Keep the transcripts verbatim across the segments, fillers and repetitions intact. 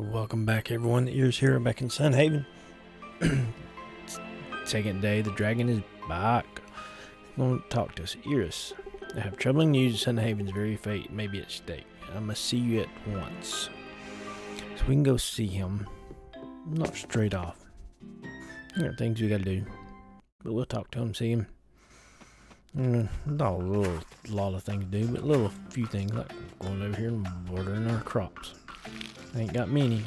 Welcome back, everyone. Ears here. I'm back in Sun Haven. Second day. The dragon is back. I'm going to talk to us. Ears, I have troubling news. Sun Haven's very fate may be at stake. I must see you at once. So we can go see him. Not straight off. There are things we got to do. But we'll talk to him, see him. Mm, not a little lot of things to do, but a little few things, like going over here and watering our crops. Ain't got many.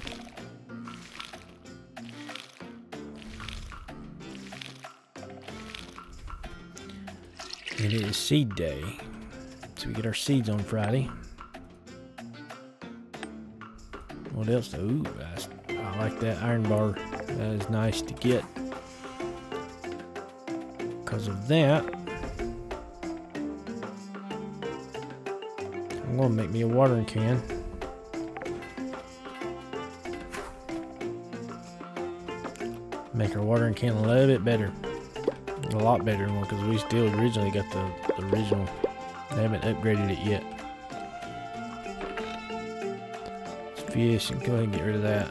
It is seed day, so we get our seeds on Friday. What else? Ooh, I, I like that iron bar. That is nice to get. Because of that, I'm gonna make me a watering can. Make our watering can a little bit better, a lot better one, because we still originally got the, the original. They haven't upgraded it yet. Let's fish and go ahead and get rid of that.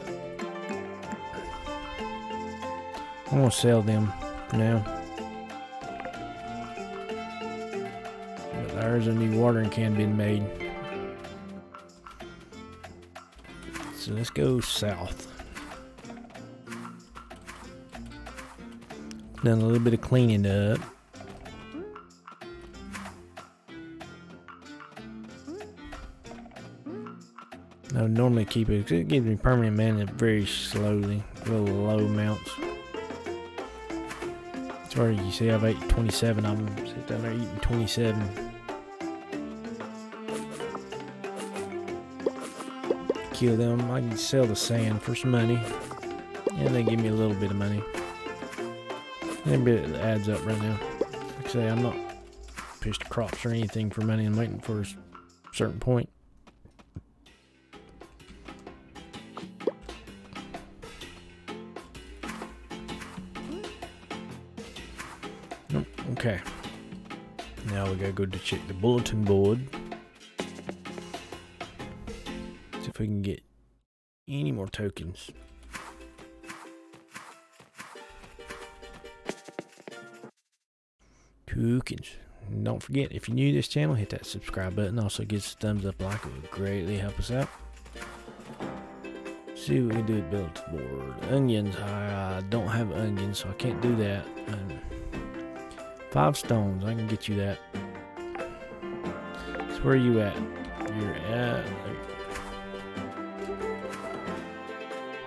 I'm gonna sell them for now. But there's a new watering can being made. So let's go south. Done a little bit of cleaning up. I would normally keep it, because it gives me permanent mana very slowly, real low amounts. Sorry, you see I've ate twenty-seven of them. Sit down there eating twenty-seven. Kill them. I can sell the sand for some money, and they give me a little bit of money. Maybe it adds up right now. Like I say, I'm not pushed crops or anything for money. I'm waiting for a certain point. Nope. Okay. Now we gotta go to check the bulletin board. See if we can get any more tokens. Tokens. Don't forget, if you're new to this channel, hit that subscribe button. Also, give us a thumbs up, like, it would greatly help us out. See what we can do with build board. Onions. I uh, don't have onions, so I can't do that. Um, five stones. I can get you that. So where are you at? You're at.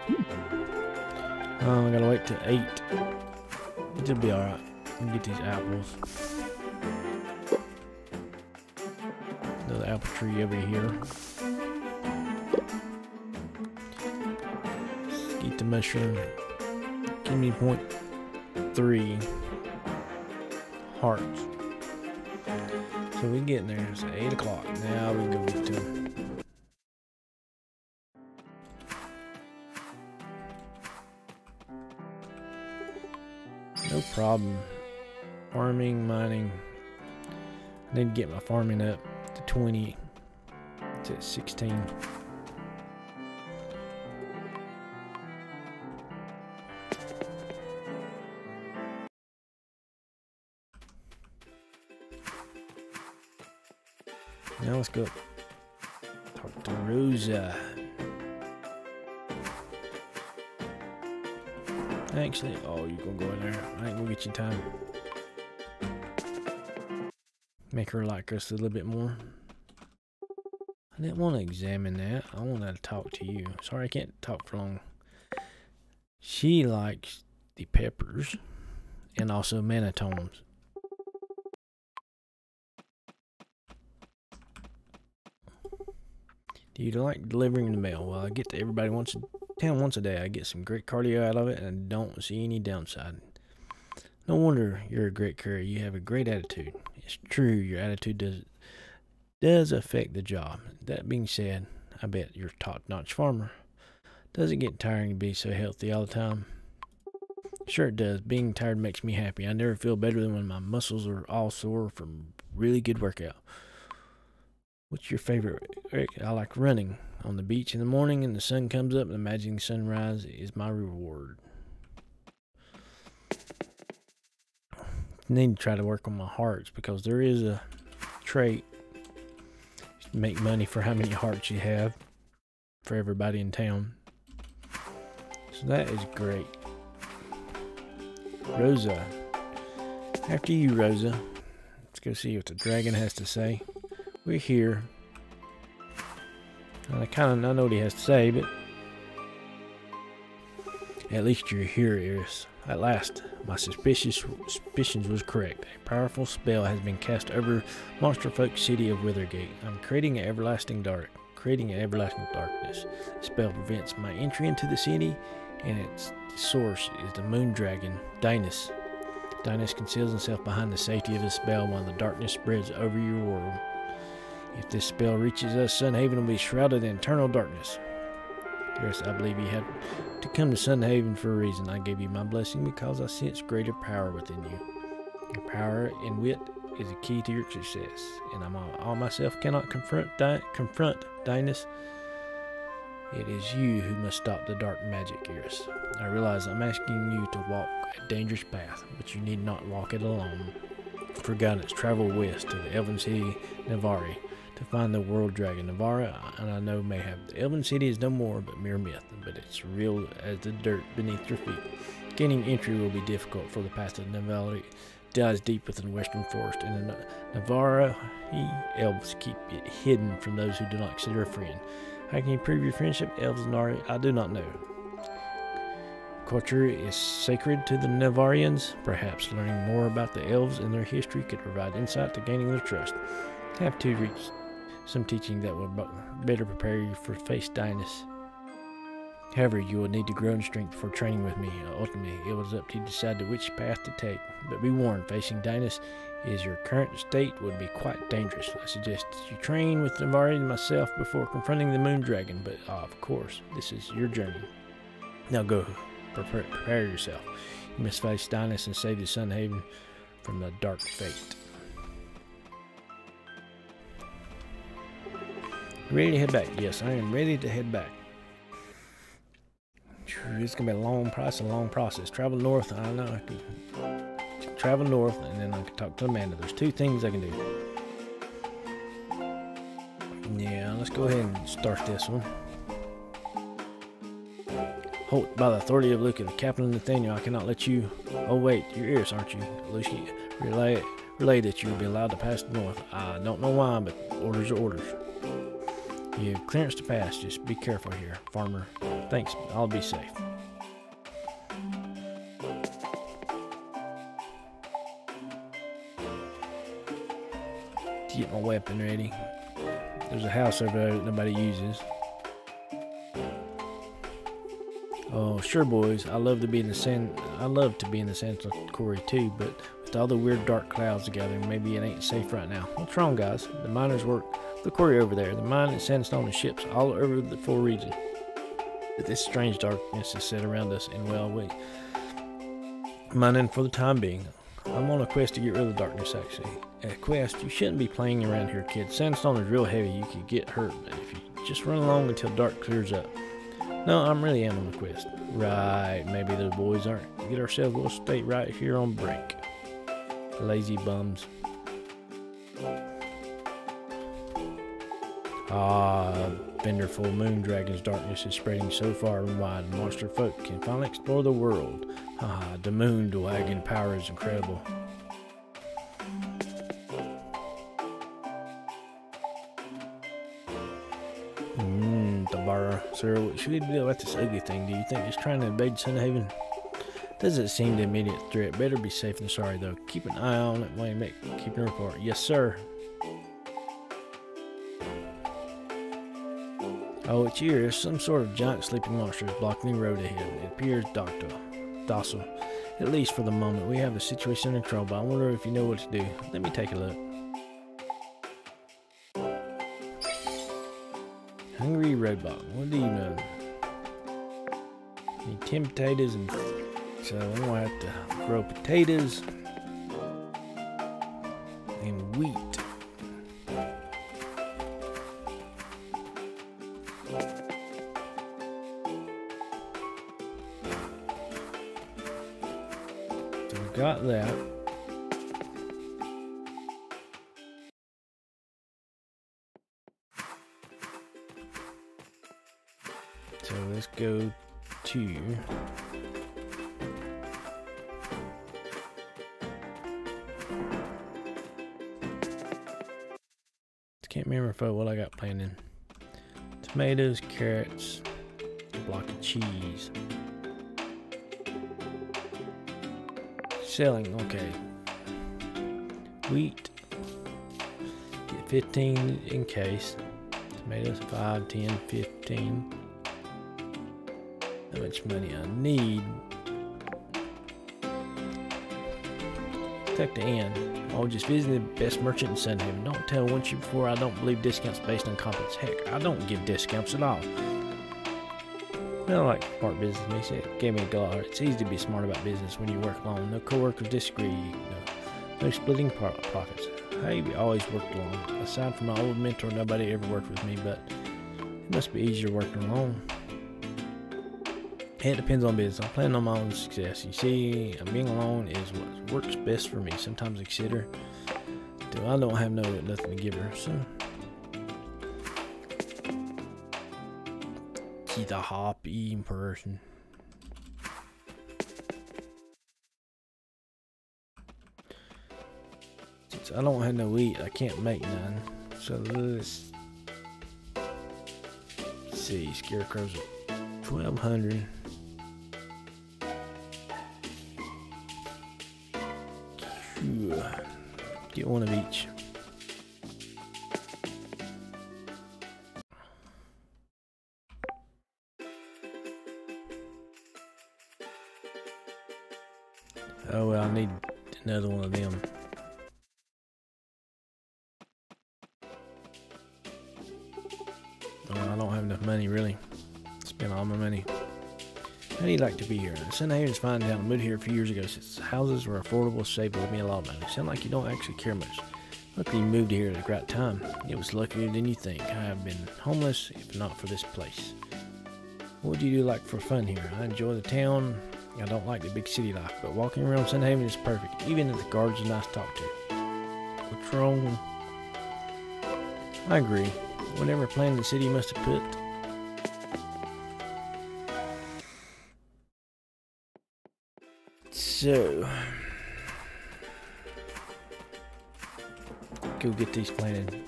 Hmm. Oh, I gotta wait till eight. It'll be all right. Let me get these apples. Another apple tree over here. Let's eat the mushroom. Give me point three hearts. So we get in there. It's eight o'clock. Now we go get to. No problem. Farming, mining. I need to get my farming up to twenty. It's at sixteen. Now let's go talk to Rosa. Actually, oh, you're gonna go in there. I ain't gonna get you time. Make her like us a little bit more. I didn't want to examine that. I wanted to talk to you. Sorry, I can't talk for long. She likes the peppers and also manitomes. Do you like delivering the mail? Well, I get to everybody once a town once a day. I get some great cardio out of it, and I don't see any downside. No wonder you're a great courier. You have a great attitude. It's true, your attitude does does affect the job. That being said, I bet you're a top-notch farmer. Does it get tiring to be so healthy all the time? Sure it does. Being tired makes me happy. I never feel better than when my muscles are all sore from really good workout. What's your favorite? I like running. on the beach in the morning and the sun comes up, and imagining sunrise is my reward. I need to try to work on my hearts, because there is a trait. Make money for how many hearts you have for everybody in town. So that is great. Rosa. After you, Rosa. Let's go see what the dragon has to say. We're here. And I kind of I know what he has to say, but... At least you're here, Iris. At last, my suspicious suspicions was correct. A powerful spell has been cast over Monsterfolk City of Withergate. I'm creating an everlasting dark, creating an everlasting darkness. The spell prevents my entry into the city, and its source is the moon dragon, Dynas. Dynas conceals himself behind the safety of the spell while the darkness spreads over your world. If this spell reaches us, Sun Haven will be shrouded in eternal darkness. Yes, I believe you had to come to Sun Haven for a reason. I gave you my blessing because I sense greater power within you. Your power and wit is a key to your success, and I'm all, all myself cannot confront Di confront Dynas. It is you who must stop the dark magic, Iris. I realize I'm asking you to walk a dangerous path, but you need not walk it alone. For guidance, travel west to the Elven City, Navari, to find the world dragon. Navari, and I know may have the Elven City is no more but mere myth, but it's real as the dirt beneath your feet. Gaining entry will be difficult, for the path of Navari dies deep within the western forest, and the Navari elves keep it hidden from those who do not consider a friend. How can you prove your friendship, elves and Navari? I do not know. Culture is sacred to the Navarians. Perhaps learning more about the elves and their history could provide insight to gaining their trust. Have to reach some teaching that will better prepare you for face Dynas. However, you will need to grow in strength before training with me. Ultimately, it was up to you to decide which path to take. But be warned, facing Dynas is your current state would be quite dangerous. I suggest that you train with Navari and myself before confronting the moon dragon. But uh, of course, this is your journey. Now go, prepare, prepare yourself. You must face Dynas and save the Sun Haven from the dark fate. Ready to head back? Yes, I am ready to head back. It's gonna be a long process, a long process. Travel north. I know I can travel north, and then I can talk to Amanda. There's two things I can do. Yeah, let's go ahead and start this one. Halt! By the authority of Luca, the Captain Nathaniel, I cannot let you. Oh wait, you're Iris, aren't you, Lucy? Relay, relay that you will be allowed to pass north. I don't know why, but orders are orders. You have clearance to pass. Just be careful here, farmer. Thanks. I'll be safe. Get my weapon ready. There's a house over there that nobody uses. Oh, sure, boys. I love to be in the sand. I love to be in the Santa Quarry too, but with all the weird dark clouds gathering, maybe it ain't safe right now. What's wrong, guys? The miners work. The quarry over there, the mine and sandstone and ships all over the full region. But this strange darkness is set around us, and well, we mining for the time being. I'm on a quest to get rid of the darkness, actually. At a quest, you shouldn't be playing around here, kids. Sandstone is real heavy, you could get hurt, but if you just run along until dark clears up. No, I'm really am on a quest. Right, maybe those boys aren't. We get ourselves a little state right here on break. Lazy bums. Ah, Benderful Moon Dragon's darkness is spreading so far and wide, monster folk can finally explore the world. Ah, the Moon Dragon power is incredible. Mmm, Tabara, sir, what should we do about this ugly thing? Do you think it's trying to invade Sun Haven? Doesn't seem the immediate threat. Better be safe than sorry, though. Keep an eye on it while you make keeping a report. Yes, sir. Oh, it's Iris. Some sort of giant sleeping monster is blocking the road ahead. It appears docile. docile. At least for the moment. We have the situation under control, but I wonder if you know what to do. Let me take a look. Hungry robot. What do you know? Need ten potatoes, and so I'm gonna have to grow potatoes and wheat. We've got that. So let's go to... Can't remember if I, what I got planned in. Tomatoes, carrots, a block of cheese. Selling, okay. Wheat, get fifteen in case. Tomatoes, five, ten, fifteen. How much money I need. Tuck the end. Oh, just visiting the best merchant in Sun Haven. Don't tell once you before, I don't believe discounts based on competence. Heck, I don't give discounts at all. I don't like smart business. He said, gave me a dollar. It's easy to be smart about business when you work alone. No co-workers disagree. No, no splitting profits. I always worked alone. Aside from my old mentor, nobody ever worked with me, but it must be easier working alone. It depends on business. I'm planning on my own success. You see, being alone is what works best for me. Sometimes I consider, I don't have no nothing to give her. So, she's a happy person. Since I don't have no wheat, I can't make none. So let's see. Scarecrows are twelve hundred. Get one of each. Oh well, I need another one of them. Oh, I don't have enough money really. Spend all my money. How do you like to be here? Sun Haven's fine down. I moved here a few years ago since houses were affordable, stable, with me a lot of money. Sound like you don't actually care much. Luckily, you moved here at the right time. It was luckier than you think. I have been homeless if not for this place. What would you do like for fun here? I enjoy the town. I don't like the big city life, but walking around Sun Haven is perfect. Even if the guards are nice to talk to. What's wrong? I agree. Whatever plan the city must have put. So, go get these planted.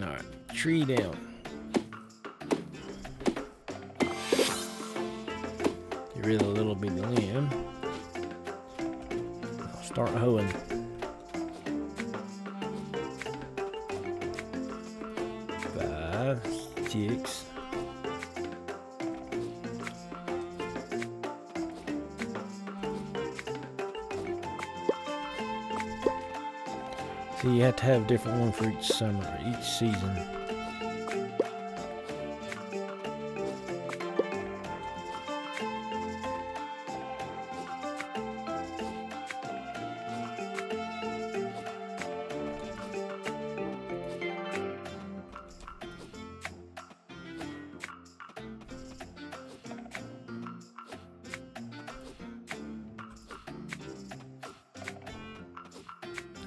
Alright, tree down. Get rid of a little bit of limb. I'll start hoeing. Five, six. So you have to have a different one for each summer, each season.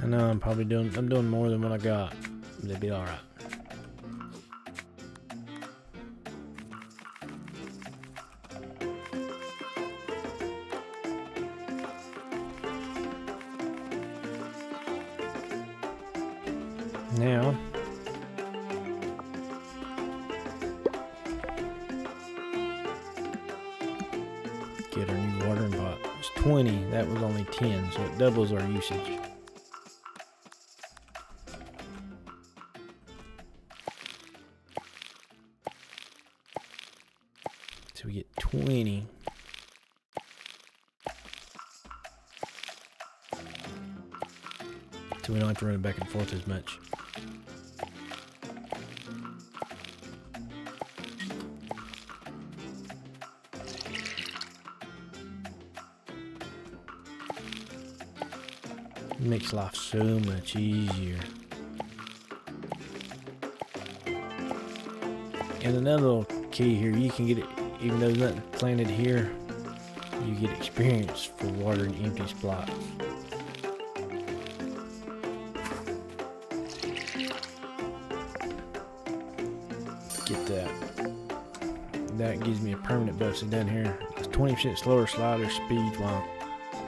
I know I'm probably doing, I'm doing more than what I got. They'd be alright. Now, get our new watering pot. It's twenty, that was only ten, so it doubles our usage. So we get twenty. So we don't have to run it back and forth as much. It makes life so much easier. And another little key here, you can get it, even though nothing planted here, you get experience for watering empty spots. Get that. That gives me a permanent buff. So down here, it's twenty percent slower slider speed while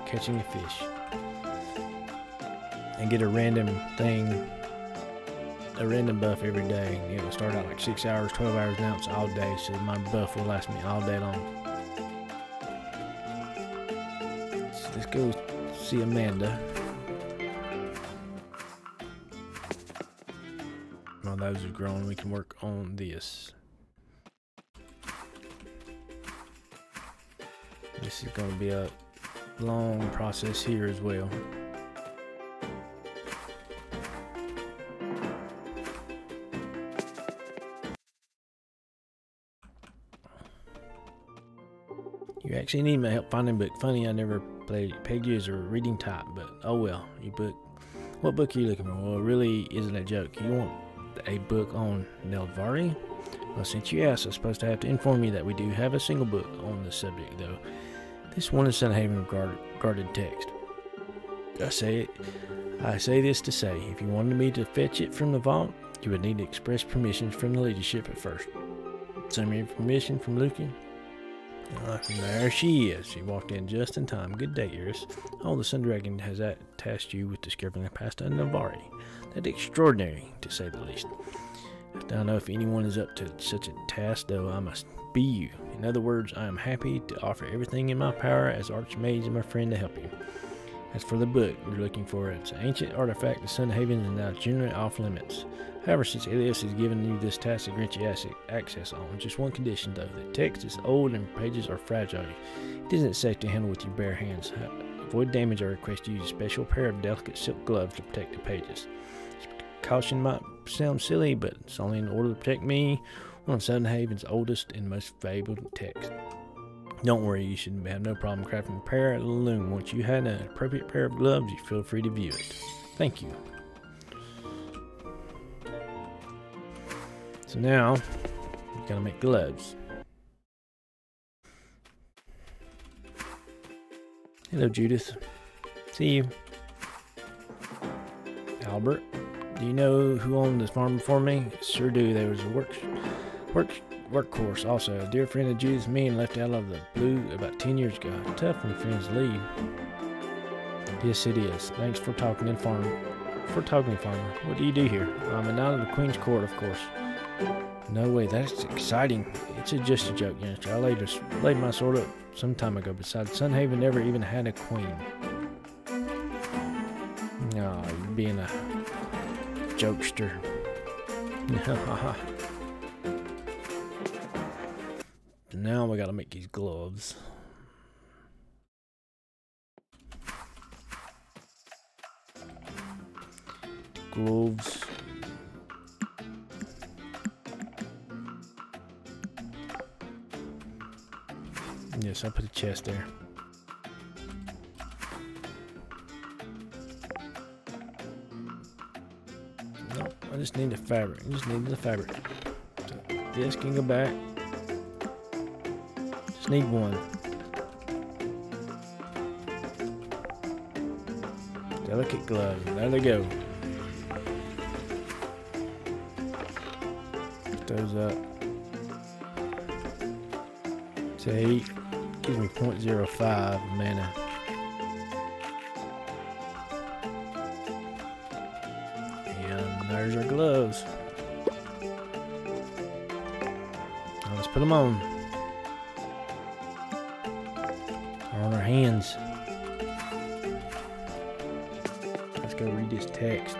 catching a fish. And get a random thing, a random buff every day. It will start out like six hours, twelve hours, now it's all day, so my buff will last me all day long. So let's go see Amanda. While those are growing, we can work on this. This is going to be a long process here as well. You actually need my help finding book. Funny, I never played pegged you as a reading type, but oh well. You book. What book are you looking for? Well, it really isn't a joke. You want a book on Nel'Vari? Well, since you asked, I'm supposed to have to inform you that we do have a single book on this subject, though. This one is Sun Haven regarded, regarded text. I say it. I say this to say, if you wanted me to fetch it from the vault, you would need to express permission from the leadership at first. Send me permission from Lucan. Uh, there she is. She walked in just in time. Good day, Iris. Oh, the Sun Dragon has tasked you with discovering the past of Navari. That's extraordinary, to say the least. I don't know if anyone is up to such a task, though I must be you. In other words, I am happy to offer everything in my power as Archmage and my friend to help you. As for the book you're looking for, it's an ancient artifact of Sun Haven and now generally off limits. However, since Elias has given you this task to grant you access on, just one condition though, the text is old and pages are fragile. It isn't safe to handle with your bare hands. Avoid damage, I request you use a special pair of delicate silk gloves to protect the pages. This caution might sound silly, but it's only in order to protect me, one of Sun Haven's oldest and most valuable texts. Don't worry, you should have no problem crafting a pair at the loom. Once you had an appropriate pair of gloves, you feel free to view it. Thank you. So now, we've got to make gloves. Hello, Judith. See you. Albert, do you know who owned this farm before me? Sure do. There was a work, work, workforce also. A dear friend of Judith's, men left out of the blue about ten years ago. Tough when friends leave. Yes, it is. Thanks for talking in farm. For talking, farmer. What do you do here? I'm a knight of the Queen's Court, of course. No way, that's exciting. It's a, just a joke, youngster. I laid, a, laid my sword up some time ago. Besides, Sun Haven never even had a queen. No, oh, you're being a jokester. Now we gotta make these gloves. Gloves. Yes, I put a chest there. No, I just need the fabric. I just need the fabric. So this can go back. Just need one. Delicate glove. There they go. Put those up. Take. Gives me zero point zero five mana. And there's our gloves. Now let's put them on. They're on our hands. Let's go read this text.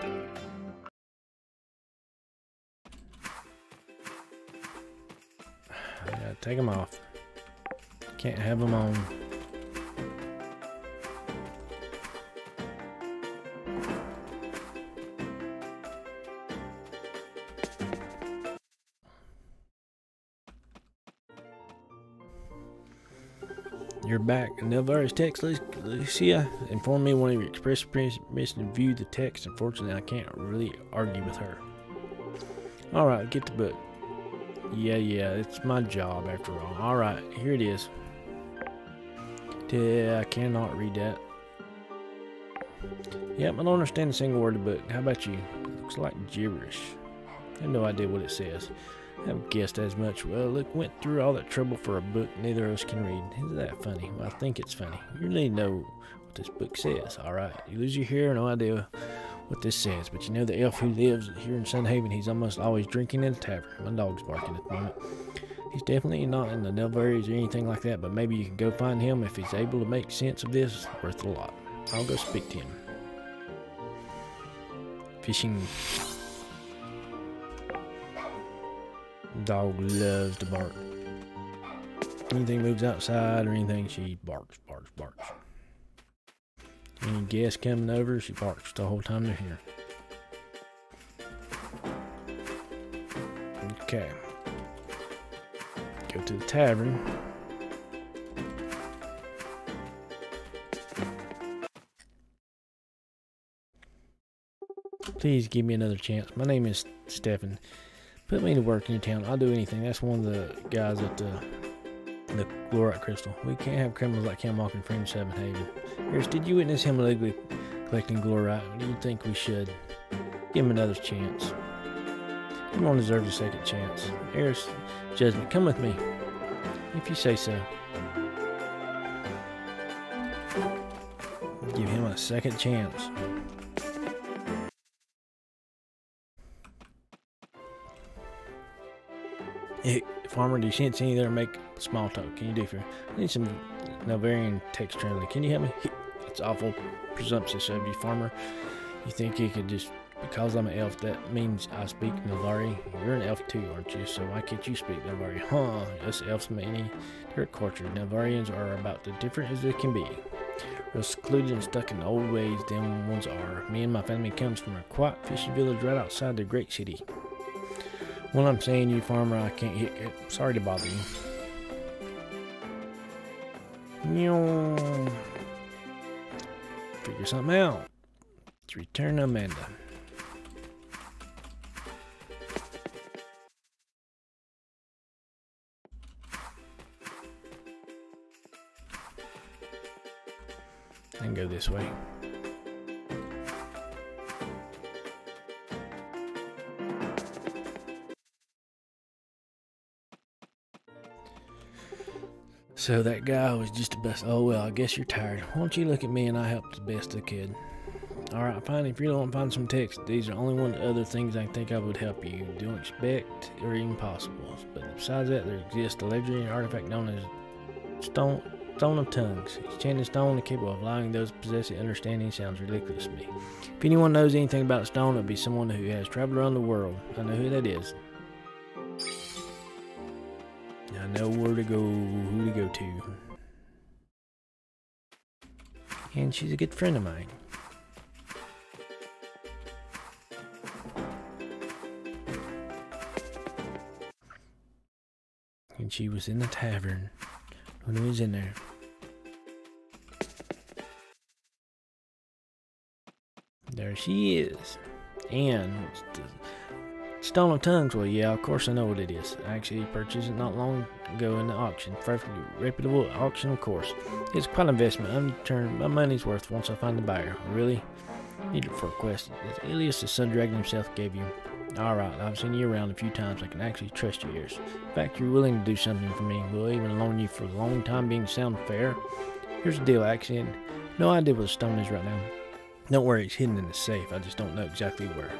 I gotta take them off. Can't have them on. You're back. Nel'Vari's text, Lucia informed me one of your express permission to view the text. Unfortunately, I can't really argue with her. Alright, get the book. Yeah, yeah, it's my job after all. Alright, here it is. Yeah, I cannot read that. Yep, I don't understand a single word of the book. How about you? It looks like gibberish. I have no idea what it says. I've guessed as much. Well, look, went through all that trouble for a book neither of us can read. Isn't that funny? Well, I think it's funny. You really know what this book says, alright? You lose your hair, no idea what this says, but you know the elf who lives here in Sun Haven, he's almost always drinking in a tavern. My dog's barking at the moment. He's definitely not in the Nel'Varis or anything like that, but maybe you can go find him if he's able to make sense of this. Worth a lot. I'll go speak to him. Fishing. Dog loves to bark. Anything moves outside or anything, she barks, barks, barks. Any guests coming over, she barks the whole time they're here. Okay. Go to the tavern. Please give me another chance. My name is Stefan. Put me to work in your town. I'll do anything. That's one of the guys at the the Glorite crystal. We can't have criminals like him walking free in Sun Haven. Here's, did you witness him illegally collecting Glorite? What do you think we should? Give him another chance. He won't deserve a second chance. Here's judgment. Come with me. If you say so. Give him a second chance. Hey, farmer, do you sense any there make small talk? Can you do for? I need some Nel'Varian text translation. Can you help me? It's awful presumptuous of you, farmer. You think you could just because I'm an elf that means I speak Nel'Vari? You're an elf too, aren't you? So why can't you speak Nel'Vari? Huh? Us elves many dirt culture. Nel'Varians are about as different as they can be. We're secluded and stuck in the old ways them ones are. Me and my family comes from a quiet fishing village right outside the great city. Well, I'm saying you, farmer, I can't hit it. Sorry to bother you. Figure something out. Let's return to Amanda. And go this way. So that guy was just the best. Oh well, I guess you're tired. Why don't you look at me and I help the best I could. Alright, fine. If you don't want to find some text, these are only one of the other things I think I would help you. Don't expect or even possible. But besides that, there exists a legendary artifact known as Stone, Stone of Tongues. It's chanting stone and capable of allowing those possessed to understanding sounds ridiculous to me. If anyone knows anything about stone, it would be someone who has traveled around the world. I know who that is. I know where to go, who to go to. And she's a good friend of mine. And she was in the tavern when I was in there. There she is. And what's the Stone of Tongues? Well, yeah, of course I know what it is. I actually purchased it not long ago in the auction. Perfectly reputable auction, of course. It's quite an investment. I'm determined my money's worth once I find the buyer. Really? Need it for a quest. It's Ilias the Sun Dragon himself gave you. Alright, I've seen you around a few times. I can actually trust your ears. In fact, you're willing to do something for me. We'll even loan you for a long time being sound fair. Here's the deal, I actually have no idea where the stone is right now. Don't worry, it's hidden in the safe. I just don't know exactly where.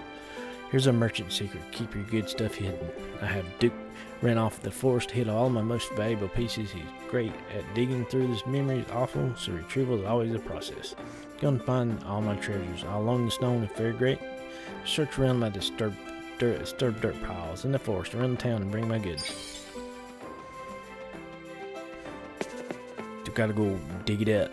Here's a merchant secret. Keep your good stuff hidden. I have Duke ran off the forest, hid all my most valuable pieces. He's great at digging through this. Memory is awful, so retrieval is always a process. Gonna find all my treasures. I'll loan the stone to Fairgate. Search around my disturbed dirt, disturbed dirt piles in the forest, around the town, and bring my goods. You gotta go dig it up.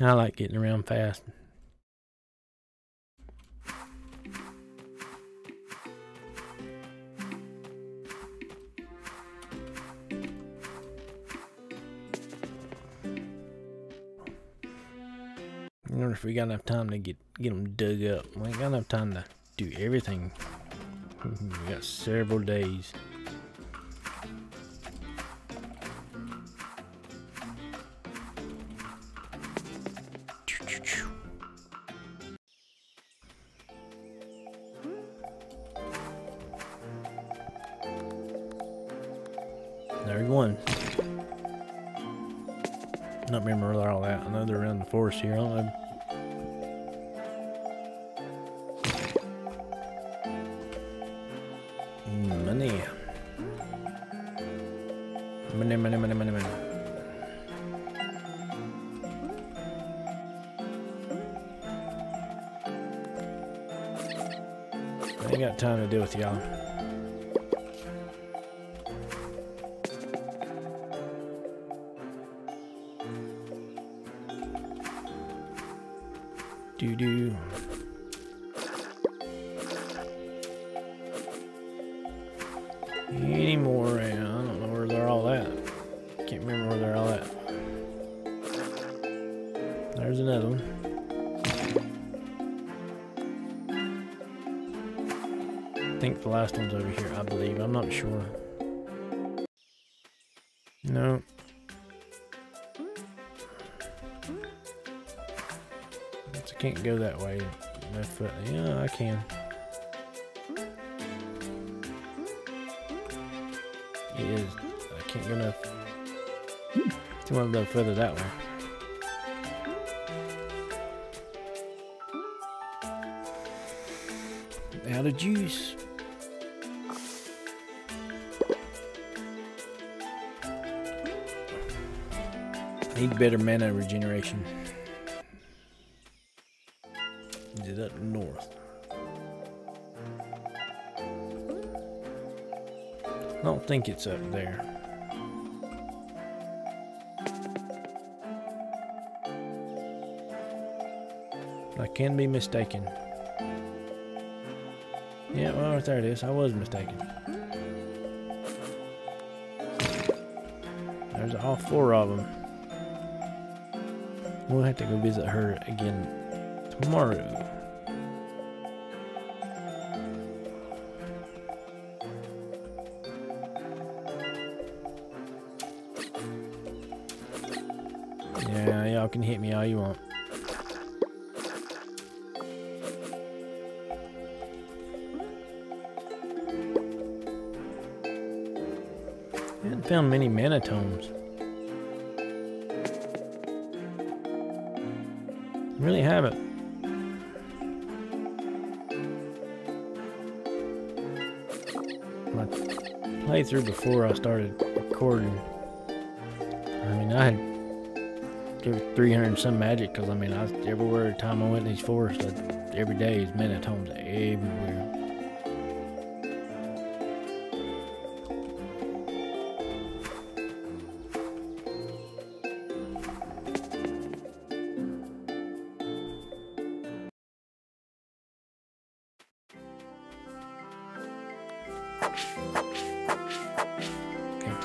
I like getting around fast. I wonder if we got enough time to get get them dug up. We ain't got enough time to do everything. We got several days. Thirty-one. I don't remember where they're all at. I know they're around the forest here. I don't know. I ain't got time to deal with y'all. Do do. Any more around? I don't know where they're all at. Can't remember where they're all at. There's another one. I think the last one's over here, I believe. I'm not sure. No. I can't go that way. Left foot. Yeah, I can. It is. I can't go enough. Too much left further that way. Out of juice. Need better mana regeneration. Is it up north? I don't think it's up there. I can be mistaken. Yeah, well, there it is. I was mistaken. There's all four of them. We'll have to go visit her again tomorrow. Yeah, y'all can hit me all you want. I haven't found many mana tomes. Really haven't. My playthrough before I started recording, I mean, I had give three hundred and some magic, because I mean, I everywhere every time I went in these forests, I, every day is mana tomes everywhere.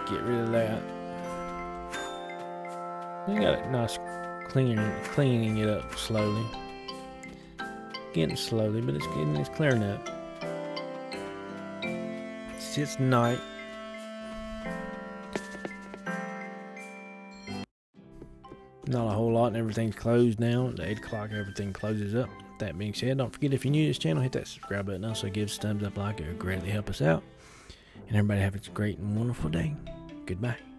Get rid of that. We got it nice, cleaning, cleaning it up slowly. Getting slowly, but it's getting, it's clearing up. It's, it's night. Not a whole lot, and everything's closed now. At eight o'clock, everything closes up. With that being said, don't forget, if you're new to this channel, hit that subscribe button. Also, give us a thumbs up, like it, it would greatly help us out. And everybody have a great and wonderful day. Goodbye.